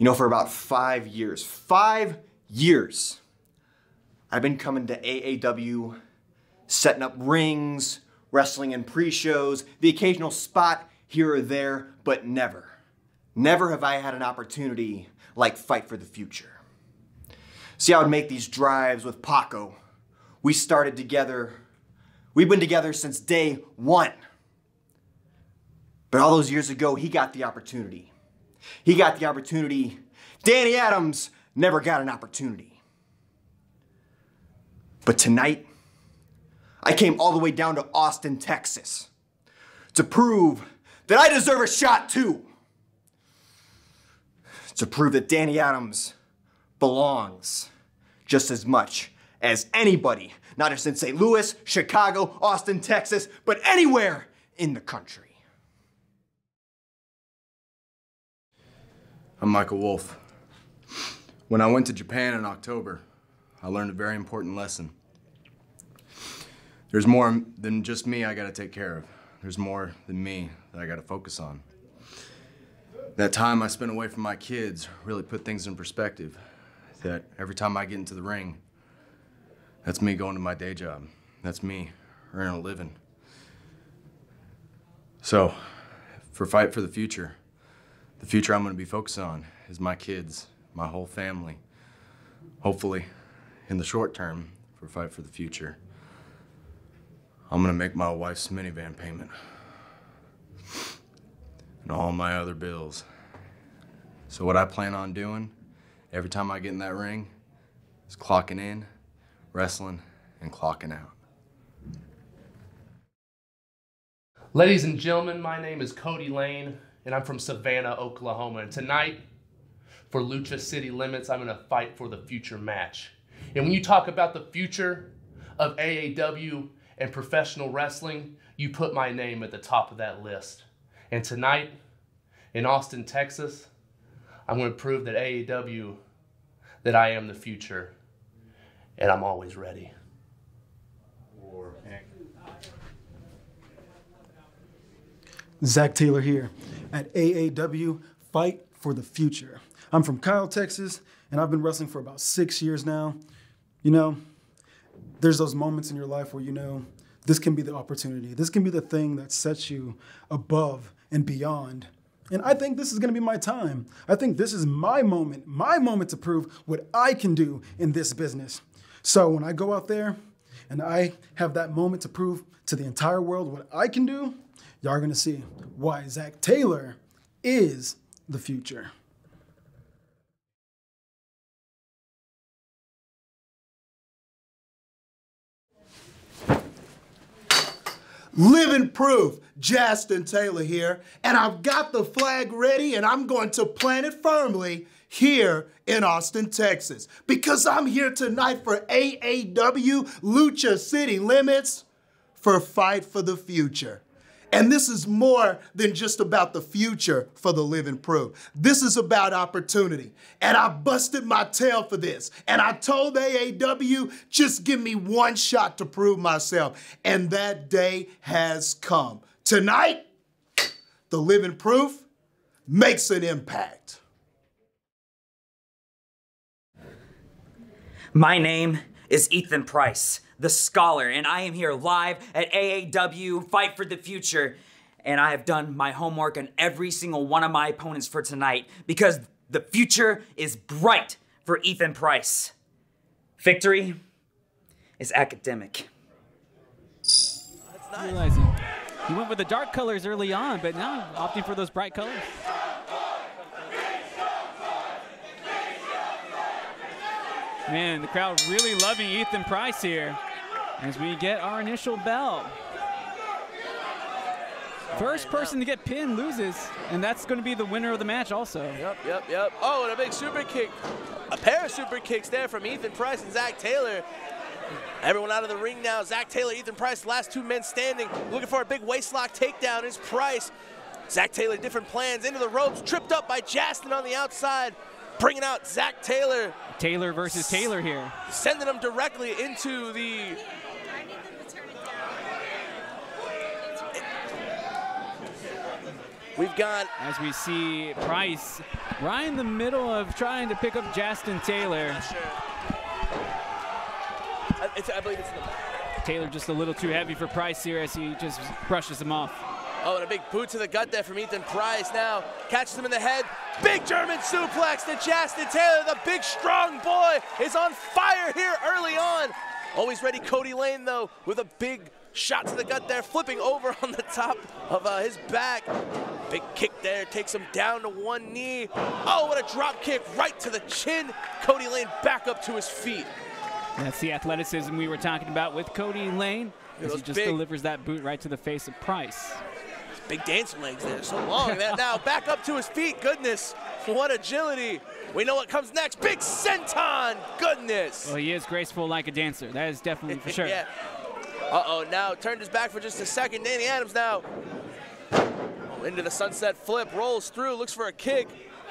You know, for about 5 years, 5 years, I've been coming to AAW, setting up rings, wrestling in pre-shows, the occasional spot here or there, but never have I had an opportunity like Fight for the Future. See, I would make these drives with Paco. We started together. We've been together since day one. But all those years ago, he got the opportunity. He got the opportunity. Danny Adams never got an opportunity. But tonight, I came all the way down to Austin, Texas, to prove that I deserve a shot too. To prove that Danny Adams belongs just as much as anybody, not just in St. Louis, Chicago, Austin, Texas, but anywhere in the country. I'm Michael Wolf. When I went to Japan in October, I learned a very important lesson. There's more than just me I gotta take care of. There's more than me that I gotta focus on. That time I spent away from my kids really put things in perspective. That every time I get into the ring, that's me going to my day job. That's me earning a living. So, for Fight for the future I'm gonna be focused on is my kids, my whole family. Hopefully, in the short term, for Fight for the Future, I'm gonna make my wife's minivan payment and all my other bills. So what I plan on doing every time I get in that ring is clocking in, wrestling, and clocking out. Ladies and gentlemen, my name is Kody Lane, and I'm from Savannah, Oklahoma. And tonight, for Lucha City Limits, I'm in a Fight for the Future match. And when you talk about the future of AAW and professional wrestling, you put my name at the top of that list. And tonight, in Austin, Texas, I'm going to prove that AAW, that I am the future, and I'm always ready. Zach Taylor here at AAW Fight for the Future. I'm from Kyle, Texas, and I've been wrestling for about 6 years now. You know, there's those moments in your life where you know this can be the opportunity. This can be the thing that sets you above and beyond. And I think this is gonna be my time. I think this is my moment to prove what I can do in this business. So when I go out there and I have that moment to prove to the entire world what I can do, y'all are gonna see why Zach Taylor is the future. Living proof, Jastin Taylor here, and I've got the flag ready and I'm going to plant it firmly here in Austin, Texas, because I'm here tonight for AAW Lucha City Limits for Fight for the Future. And this is more than just about the future for the living proof. This is about opportunity. And I busted my tail for this. And I told AAW, just give me one shot to prove myself. And that day has come. Tonight, the living proof makes an impact. My name is Ethan Price, the Scholar, and I am here live at AAW Fight for the Future, and I have done my homework on every single one of my opponents for tonight, because the future is bright for Ethan Price. Victory is academic. That's nice. He went with the dark colors early on, but now opting for those bright colors. Man, the crowd really loving Ethan Price here as we get our initial bell. First person to get pinned loses, and that's going to be the winner of the match also. Yep. Oh, and a big super kick. A pair of super kicks there from Ethan Price and Zach Taylor. Everyone out of the ring now. Zach Taylor, Ethan Price, last two men standing. Looking for a big waist lock takedown is Price. Zach Taylor, different plans, into the ropes, tripped up by Jastin on the outside. Bringing out Zach Taylor. Taylor versus Taylor here. Sending him directly into the... I need them to turn it down. We've got, as we see, Price right in the middle of trying to pick up Jastin Taylor. Sure. I believe it's in the back. Taylor just a little too heavy for Price here as he just brushes him off. Oh, and a big boot to the gut there from Ethan Price. Now catches him in the head. Big German suplex to Jastin Taylor. The big strong boy is on fire here early on. Always ready, Kody Lane, though, with a big shot to the gut there, flipping over on the top of his back. Big kick there, takes him down to one knee. Oh, what a drop kick right to the chin. Kody Lane back up to his feet. That's the athleticism we were talking about with Kody Lane, as he just delivers that boot right to the face of Price. Those big dance legs there, so long. Now back up to his feet, goodness. What agility. We know what comes next. Big senton, goodness. Well, he is graceful like a dancer. That is definitely for sure. Yeah. Uh-oh, now turned his back for just a second. Danny Adams now. Oh, into the sunset flip, rolls through, looks for a kick.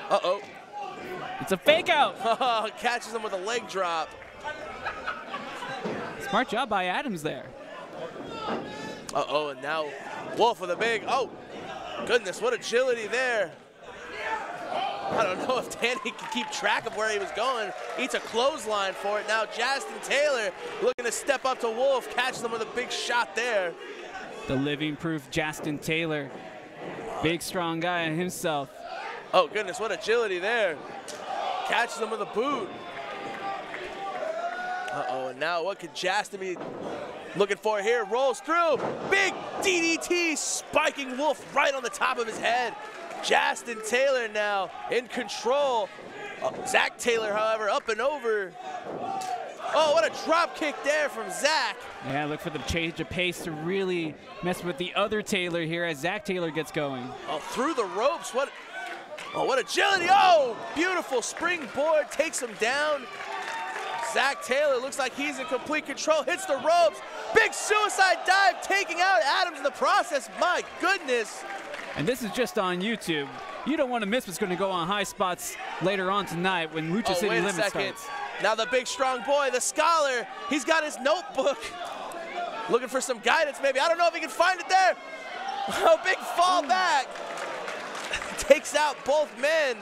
Uh-oh. It's a fake out. Oh, catches him with a leg drop. Smart job by Adams there. Uh-oh, and now Wolf with a big, oh, goodness, what agility there. I don't know if Danny can keep track of where he was going. Eats a clothesline for it. Now Jastin Taylor looking to step up to Wolf. Catches him with a big shot there. The living proof Jastin Taylor. Big strong guy himself. Oh goodness, what agility there. Catches him with a boot. Uh-oh, and now what could Jastin be looking for here? Rolls through. Big DDT spiking Wolf right on the top of his head. Jastin Taylor now in control. Zach Taylor, however, up and over. Oh, what a drop kick there from Zach. Yeah, look for the change of pace to really mess with the other Taylor here as Zach Taylor gets going. Oh, through the ropes. What agility. Oh, beautiful springboard takes him down. Zach Taylor looks like he's in complete control. Hits the ropes. Big suicide dive taking out Adams in the process. My goodness. And this is just on YouTube. You don't want to miss what's going to go on High Spots later on tonight when Lucha City Limit starts. Now the big strong boy, the scholar, he's got his notebook. Looking for some guidance maybe. I don't know if he can find it there. Oh, big fall back. Takes out both men.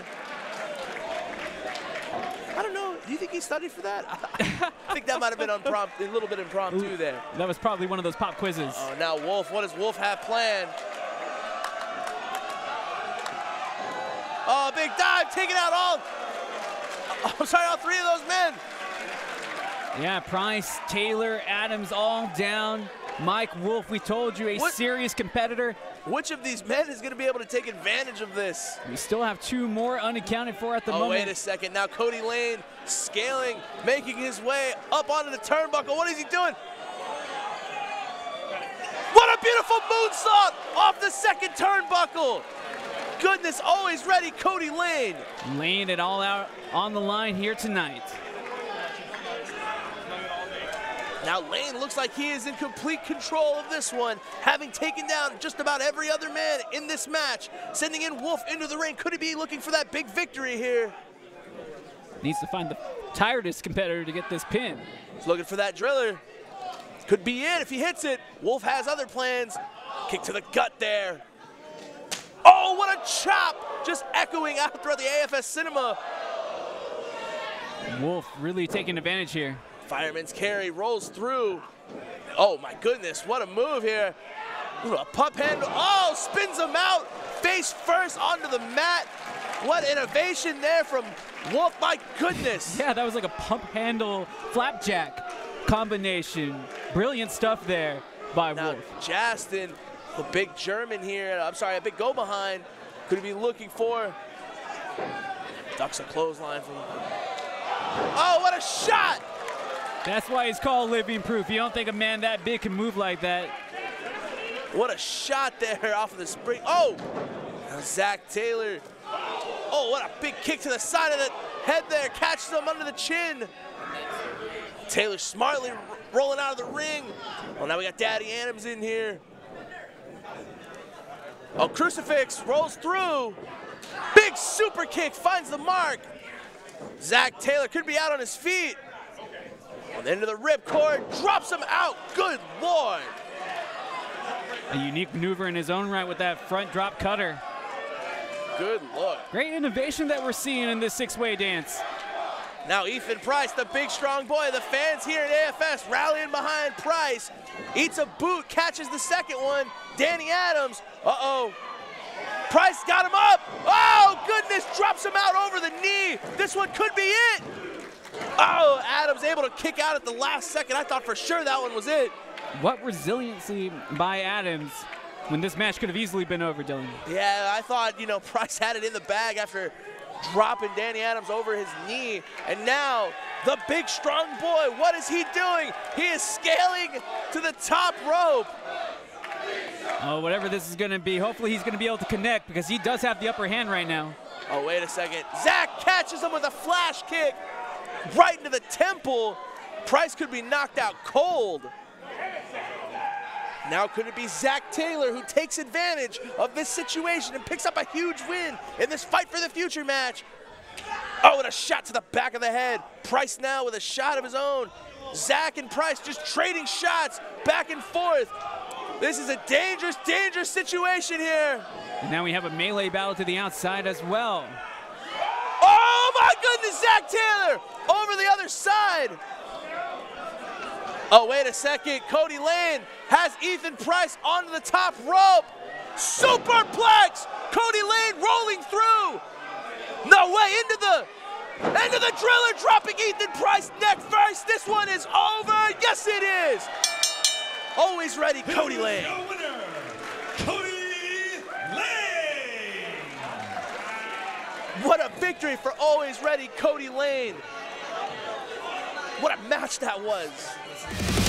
I don't know. Do you think he studied for that? I think that might have been a little bit impromptu there. That was probably one of those pop quizzes. Oh, now Wolf. What does Wolf have planned? Oh, big dive, taking out all three of those men. Yeah, Price, Taylor, Adams all down. Mike Wolf, we told you, a serious competitor. Which of these men is going to be able to take advantage of this? We still have two more unaccounted for at the moment. Oh, wait a second. Now Kody Lane scaling, making his way up onto the turnbuckle. What is he doing? What a beautiful moonsault off the second turnbuckle. Goodness, always ready, Kody Lane. Laying it all out on the line here tonight. Now Lane looks like he is in complete control of this one, having taken down just about every other man in this match, sending in Wolf into the ring. Could he be looking for that big victory here? Needs to find the tiredest competitor to get this pin. He's looking for that driller. Could be it if he hits it. Wolf has other plans. Kick to the gut there. Oh, what a chop! Just echoing out throughout the AFS cinema. Wolf really taking advantage here. Fireman's carry rolls through. Oh my goodness, what a move here. Ooh, a pop handle. Oh, spins him out. Face first onto the mat. What innovation there from Wolf, my goodness. Yeah, that was like a pump handle flapjack combination. Brilliant stuff there by Wolf. Jastin. A big German here, a big go behind. Could he be looking for? Ducks a clothesline from. Oh, what a shot! That's why he's called living proof. You don't think a man that big can move like that. What a shot there off of the spring. Oh! Now Zach Taylor. Oh, what a big kick to the side of the head there. Catches him under the chin. Taylor smartly rolling out of the ring. Well, now we got Daddy Adams in here. Oh, crucifix rolls through. Big super kick finds the mark. Zach Taylor could be out on his feet. And into the ripcord, drops him out. Good Lord. A unique maneuver in his own right with that front drop cutter. Good look. Great innovation that we're seeing in this six-way dance. Now Ethan Price, the big strong boy. The fans here at AFS rallying behind Price. Eats a boot, catches the second one. Danny Adams, uh-oh. Price got him up. Oh, goodness, drops him out over the knee. This one could be it. Oh, Adams able to kick out at the last second. I thought for sure that one was it. What resiliency by Adams when this match could have easily been over, Dylan. Yeah, I thought, you know, Price had it in the bag after dropping Danny Adams over his knee. And now the big strong boy, what is he doing? He is scaling to the top rope. Oh, whatever this is going to be, hopefully he's going to be able to connect because he does have the upper hand right now. Oh, wait a second. Zach catches him with a flash kick right into the temple. Price could be knocked out cold. Now could it be Zach Taylor who takes advantage of this situation and picks up a huge win in this Fight for the Future match? Oh, and a shot to the back of the head. Price now with a shot of his own. Zach and Price just trading shots back and forth. This is a dangerous, dangerous situation here. And now we have a melee battle to the outside as well. Oh my goodness, Zach Taylor over the other side. Oh, wait a second. Kody Lane has Ethan Price onto the top rope. Superplex! Kody Lane rolling through. No way, into the driller, dropping Ethan Price neck first. This one is over. Yes, it is. Always ready, Kody Lane. Winner, Kody Lane. What a victory for always ready, Kody Lane. What a match that was.